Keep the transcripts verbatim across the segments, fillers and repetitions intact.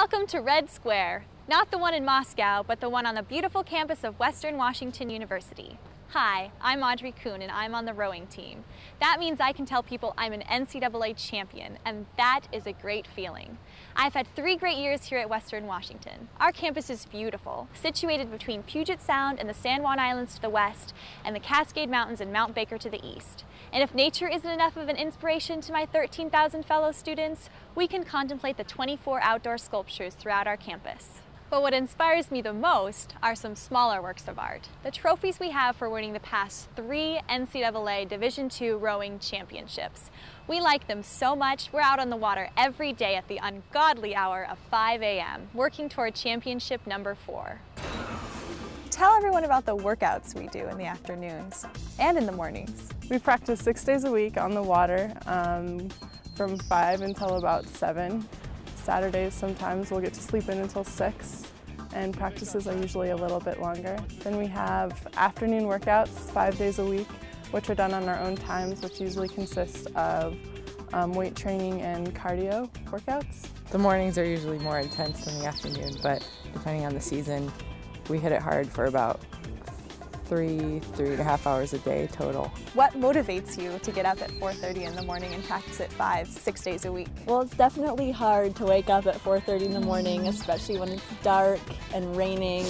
Welcome to Red Square, not the one in Moscow, but the one on the beautiful campus of Western Washington University. Hi, I'm Audrey Coon and I'm on the rowing team. That means I can tell people I'm an N C double A champion, and that is a great feeling. I've had three great years here at Western Washington. Our campus is beautiful, situated between Puget Sound and the San Juan Islands to the west, and the Cascade Mountains and Mount Baker to the east. And if nature isn't enough of an inspiration to my thirteen thousand fellow students, we can contemplate the twenty-four outdoor sculptures throughout our campus. But what inspires me the most are some smaller works of art, the trophies we have for winning the past three N C double A Division two rowing championships. We like them so much, we're out on the water every day at the ungodly hour of five A M, working toward championship number four. Tell everyone about the workouts we do in the afternoons and in the mornings. We practice six days a week on the water, um, from five until about seven. Saturdays sometimes we'll get to sleep in until six, and practices are usually a little bit longer. Then we have afternoon workouts five days a week, which are done on our own times, which usually consist of um, weight training and cardio workouts. The mornings are usually more intense than the afternoon, but depending on the season, we hit it hard for about three, three and a half hours a day total. What motivates you to get up at four thirty in the morning and practice at five, six days a week? Well, it's definitely hard to wake up at four thirty in the morning, especially when it's dark and raining,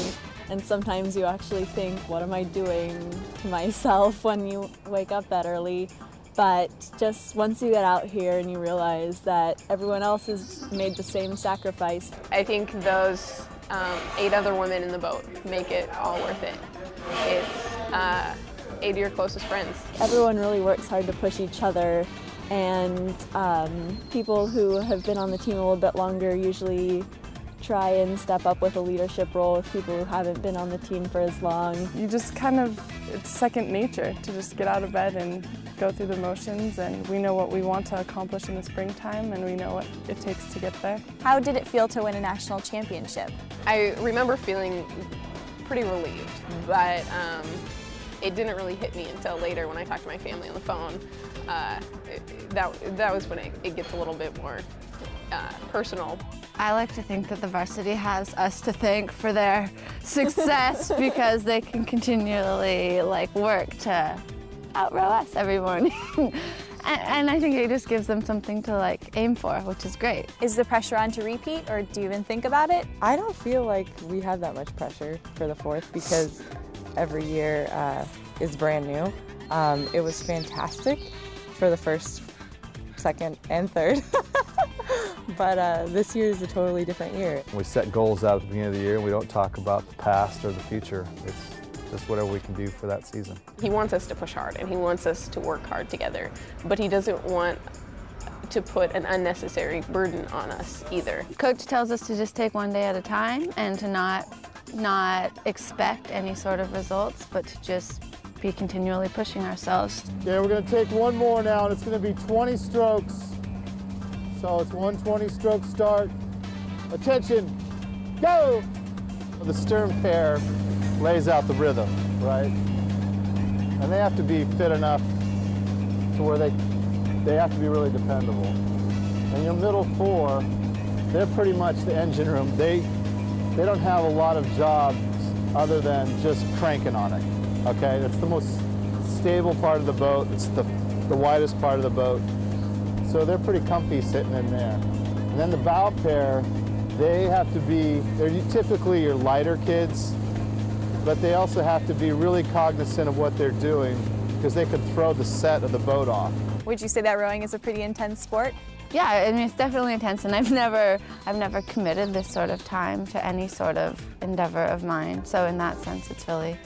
and sometimes you actually think, what am I doing to myself when you wake up that early? But just once you get out here and you realize that everyone else has made the same sacrifice. I think those um, eight other women in the boat make it all worth it. It's uh, eight of your closest friends. Everyone really works hard to push each other, and um, people who have been on the team a little bit longer usually try and step up with a leadership role with people who haven't been on the team for as long. You just kind of, it's second nature to just get out of bed and go through the motions, and we know what we want to accomplish in the springtime, and we know what it takes to get there. How did it feel to win a national championship? I remember feeling pretty relieved, but um, it didn't really hit me until later when I talked to my family on the phone. Uh, it, that, that was when it, it gets a little bit more uh, personal. I like to think that the varsity has us to thank for their success because they can continually like work to outrow us every morning. and, and I think it just gives them something to like aim for, which is great. Is the pressure on to repeat, or do you even think about it? I don't feel like we have that much pressure for the fourth because every year uh, is brand new. Um, it was fantastic for the first, second, and third. But uh, this year is a totally different year. We set goals out at the beginning of the year, and we don't talk about the past or the future. It's just whatever we can do for that season. He wants us to push hard, and he wants us to work hard together, but he doesn't want to put an unnecessary burden on us either. Coach tells us to just take one day at a time and to not, not expect any sort of results, but to just be continually pushing ourselves. Yeah, we're going to take one more now, and it's going to be twenty strokes. So it's one twenty-stroke start. Attention, go! The stern pair lays out the rhythm, right? And they have to be fit enough to where they, they have to be really dependable. And your middle four, they're pretty much the engine room. They, they don't have a lot of jobs other than just cranking on it, okay? It's the most stable part of the boat. It's the, the widest part of the boat. So they're pretty comfy sitting in there. And then the bow pair, they have to be, they're typically your lighter kids, but they also have to be really cognizant of what they're doing because they could throw the set of the boat off. Would you say that rowing is a pretty intense sport? Yeah, I mean, it's definitely intense, and I've never, I've never committed this sort of time to any sort of endeavor of mine. So in that sense, it's really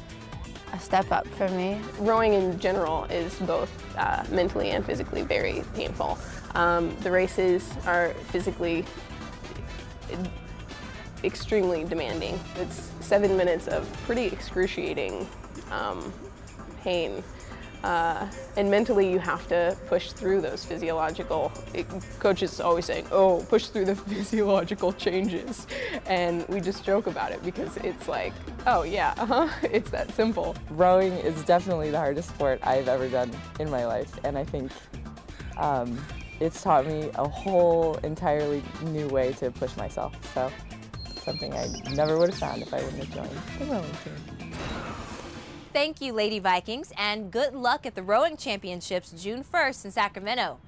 a step up for me. Rowing in general is both uh, mentally and physically very painful. Um, the races are physically extremely demanding. It's seven minutes of pretty excruciating um, pain. Uh, and mentally you have to push through those physiological, it, coach is always saying, oh, push through the physiological changes. And we just joke about it because it's like, oh yeah, uh-huh, it's that simple. Rowing is definitely the hardest sport I've ever done in my life, and I think um, it's taught me a whole entirely new way to push myself. So something I never would have found if I wouldn't have joined the rowing team. Thank you, Lady Vikings, and good luck at the rowing championships June first in Sacramento.